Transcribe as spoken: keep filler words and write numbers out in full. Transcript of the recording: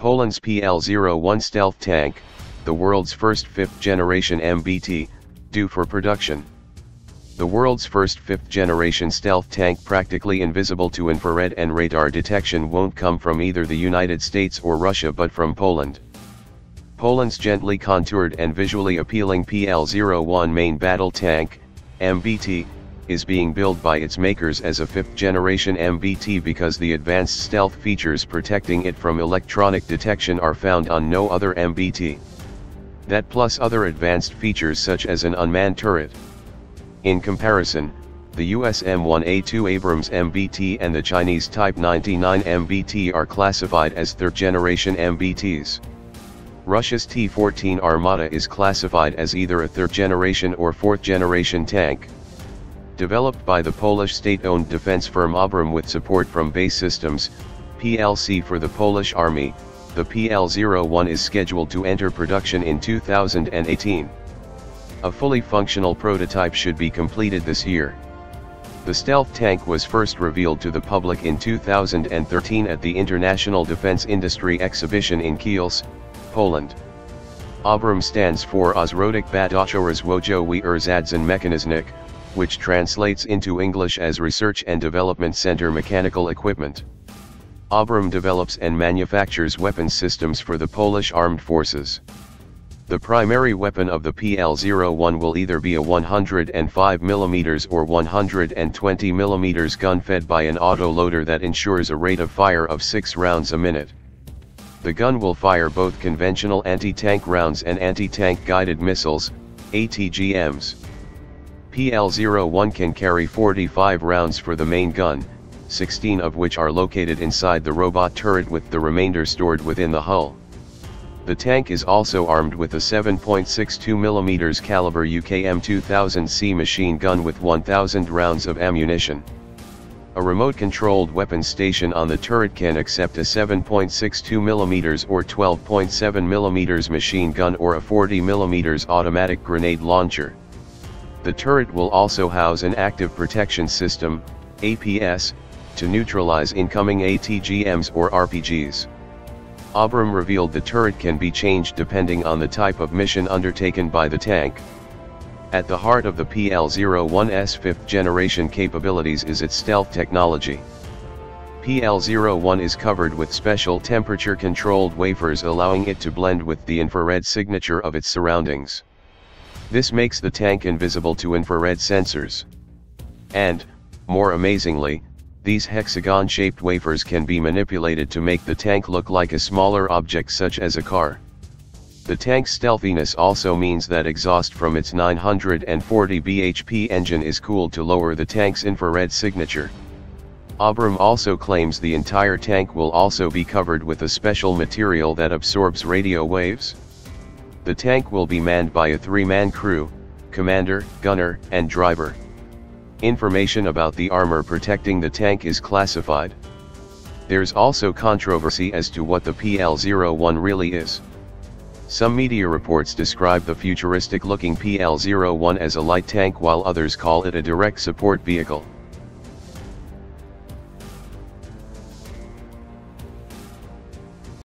Poland's P L zero one stealth tank, the world's first fifth-generation M B T, due for production. The world's first fifth-generation stealth tank practically invisible to infrared and radar detection won't come from either the United States or Russia but from Poland. Poland's gently contoured and visually appealing P L zero one main battle tank, M B T, is being billed by its makers as a fifth-generation M B T because the advanced stealth features protecting it from electronic detection are found on no other M B T. That plus other advanced features such as an unmanned turret. In comparison, the U S M one A two Abrams M B T and the Chinese Type ninety-nine M B T are classified as third-generation M B Ts. Russia's T fourteen Armata is classified as either a third-generation or fourth-generation tank. Developed by the Polish state-owned defense firm Obrum with support from B A E Systems, P L C for the Polish Army, the P L zero one is scheduled to enter production in two thousand eighteen. A fully functional prototype should be completed this year. The stealth tank was first revealed to the public in two thousand thirteen at the International Defense Industry Exhibition in Kielce, Poland. Obrum stands for Ośrodek Badawczy Rozwojowy Erzadzin Mechaniznik, which translates into English as Research and Development Center Mechanical Equipment. Obrum develops and manufactures weapons systems for the Polish Armed Forces. The primary weapon of the P L zero one will either be a one hundred five millimeter or one hundred twenty millimeter gun fed by an autoloader that ensures a rate of fire of six rounds a minute. The gun will fire both conventional anti-tank rounds and anti-tank guided missiles, A T G Ms. P L zero one can carry forty-five rounds for the main gun, sixteen of which are located inside the robot turret with the remainder stored within the hull. The tank is also armed with a seven point six two millimeter caliber U K M two thousand C machine gun with one thousand rounds of ammunition. A remote-controlled weapon station on the turret can accept a seven point six two millimeter or twelve point seven millimeter machine gun or a forty millimeter automatic grenade launcher. The turret will also house an active protection system, A P S, to neutralize incoming A T G Ms or R P Gs. Obrum revealed the turret can be changed depending on the type of mission undertaken by the tank. At the heart of the P L zero one's fifth-generation capabilities is its stealth technology. P L zero one is covered with special temperature-controlled wafers allowing it to blend with the infrared signature of its surroundings. This makes the tank invisible to infrared sensors. And, more amazingly, these hexagon-shaped wafers can be manipulated to make the tank look like a smaller object such as a car. The tank's stealthiness also means that exhaust from its nine hundred forty b h p engine is cooled to lower the tank's infrared signature. Obrum also claims the entire tank will also be covered with a special material that absorbs radio waves. The tank will be manned by a three-man crew, commander, gunner, and driver. Information about the armor protecting the tank is classified. There's also controversy as to what the P L zero one really is. Some media reports describe the futuristic-looking P L zero one as a light tank while others call it a direct support vehicle.